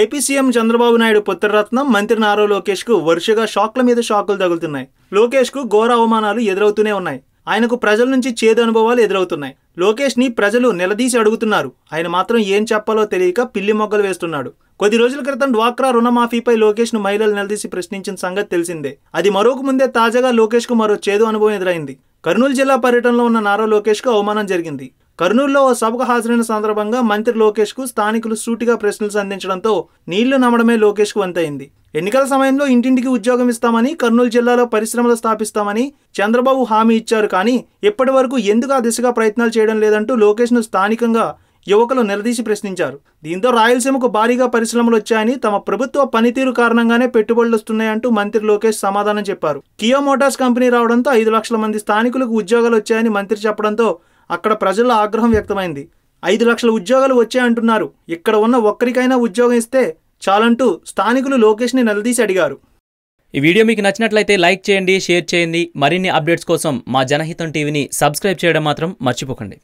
AP CM Chandrababu Naidu పుత్రరత్నం మంత్రి నారా లోకేష్ కు వర్షగా షాక్ల మీద షాకులు తగులుతున్నాయి. లోకేష్ కు ఘోర అవమానాలు ఎదురవుతూనే ఉన్నాయి. ఆయనకు ప్రజల నుంచి చేదు అనుభవాలు ఎదురవుతున్నాయి. లోకేష్ ని ప్రజలు నిలదీసి అడుగుతున్నారు. ఆయన మాత్రం ఏం చెప్పాలో తెలియక పిల్లి మొగ్గలు వేస్తున్నాడు. కొద్ది రోజుల క్రితం డ్వాక్రా రుణమాఫీపై లోకేష్ ను మహిళలు నిలదీసి ప్రశ్నించిన సంగతి తెలిసిందే. అది మరొక ముందే తాజాగా లోకేష్ కు మరో చేదు అనుభవం ఎదురైంది. కర్నూలు జిల్లా పర్యటనలో ఉన్న నారా లోకేష్ కు అవమానం జరిగింది. కర్నూలులో ఓ సభకు హాజరైన సందర్భంగా మంత్రి లోకేష్ కు స్థానికులు సూటిగా ప్రశ్నలు సంధించడంతో నీళ్లు నమ్మడమే లోకేష్ కు వంతైంది. ఎన్నికల సమయంలో ఇంటింటికి ఉద్యోగం ఇస్తామని, కర్నూలు జిల్లాలో పరిశ్రమలు స్థాపిస్తామని చంద్రబాబు హామీ ఇచ్చారు. కానీ ఇప్పటి వరకు ఎందుకు ఆ దిశగా ప్రయత్నాలు చేయడం లేదంటూ లోకేష్ ను స్థానికంగా యువకులు నిలదీసి ప్రశ్నించారు. దీంతో రాయలసీమకు భారీగా పరిశ్రమలు వచ్చాయని, తమ ప్రభుత్వ పనితీరు కారణంగానే పెట్టుబడులు వస్తున్నాయంటూ మంత్రి లోకేష్ సమాధానం చెప్పారు. కియా మోటార్స్ కంపెనీ రావడంతో 5 లక్షల మంది స్థానికులకు ఉద్యోగాలు వచ్చాయని మంత్రి చెప్పడంతో అక్కడ ప్రజల్లో ఆగ్రహం వ్యక్తమైంది. 5 లక్షల ఉద్యోగాలు వచ్చాయంటున్నారు, ఇక్కడ ఉన్న ఒక్కరికైనా ఉద్యోగం ఇస్తే చాలంటూ స్థానికులు లోకేష్ని నిలదీసి అడిగారు. ఈ వీడియో మీకు నచ్చినట్లయితే లైక్ చేయండి, షేర్ చేయండి. మరిన్ని అప్డేట్స్ కోసం మా జనహితం టీవీని సబ్స్క్రైబ్ చేయడం మాత్రం మర్చిపోకండి.